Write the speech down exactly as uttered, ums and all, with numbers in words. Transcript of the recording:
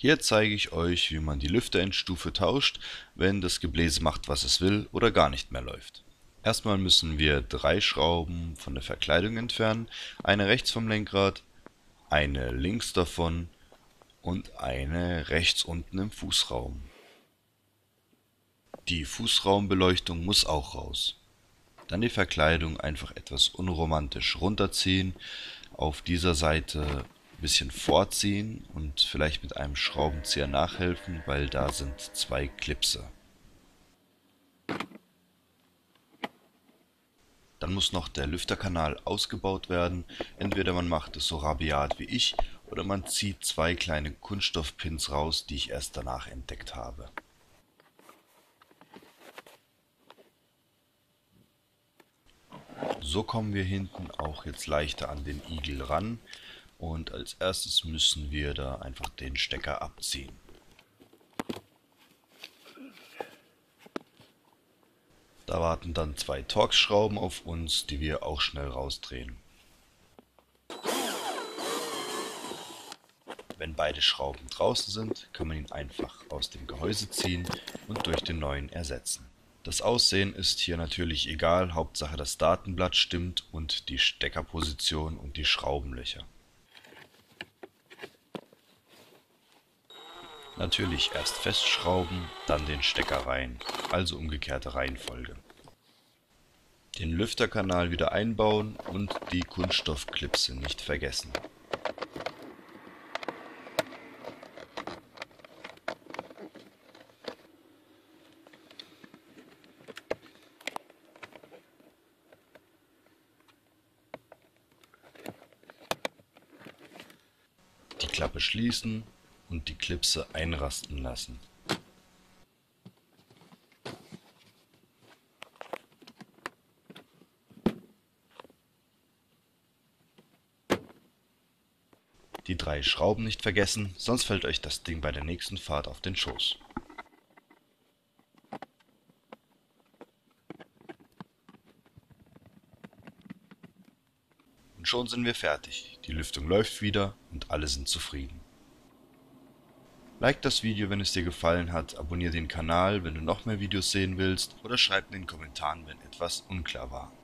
Hier zeige ich euch, wie man die Lüfterendstufe tauscht, wenn das Gebläse macht, was es will oder gar nicht mehr läuft. Erstmal müssen wir drei Schrauben von der Verkleidung entfernen, eine rechts vom Lenkrad, eine links davon und eine rechts unten im Fußraum. Die Fußraumbeleuchtung muss auch raus. Dann die Verkleidung einfach etwas unromantisch runterziehen, auf dieser Seite ein bisschen vorziehen und vielleicht mit einem Schraubenzieher nachhelfen, weil da sind zwei Klipse. Dann muss noch der Lüfterkanal ausgebaut werden, entweder man macht es so rabiat wie ich oder man zieht zwei kleine Kunststoffpins raus, die ich erst danach entdeckt habe. So kommen wir hinten auch jetzt leichter an den Igel ran und als erstes müssen wir da einfach den Stecker abziehen. Da warten dann zwei Torx-Schrauben auf uns, die wir auch schnell rausdrehen. Wenn beide Schrauben draußen sind, kann man ihn einfach aus dem Gehäuse ziehen und durch den neuen ersetzen. Das Aussehen ist hier natürlich egal, Hauptsache das Datenblatt stimmt und die Steckerposition und die Schraubenlöcher. Natürlich erst festschrauben, dann den Stecker rein, also umgekehrte Reihenfolge. Den Lüfterkanal wieder einbauen und die Kunststoffklipse nicht vergessen. Klappe schließen und die Klipse einrasten lassen. Die drei Schrauben nicht vergessen, sonst fällt euch das Ding bei der nächsten Fahrt auf den Schoß. Schon sind wir fertig, die Lüftung läuft wieder und alle sind zufrieden. Like das Video, wenn es dir gefallen hat, abonniere den Kanal, wenn du noch mehr Videos sehen willst oder schreib in den Kommentaren, wenn etwas unklar war.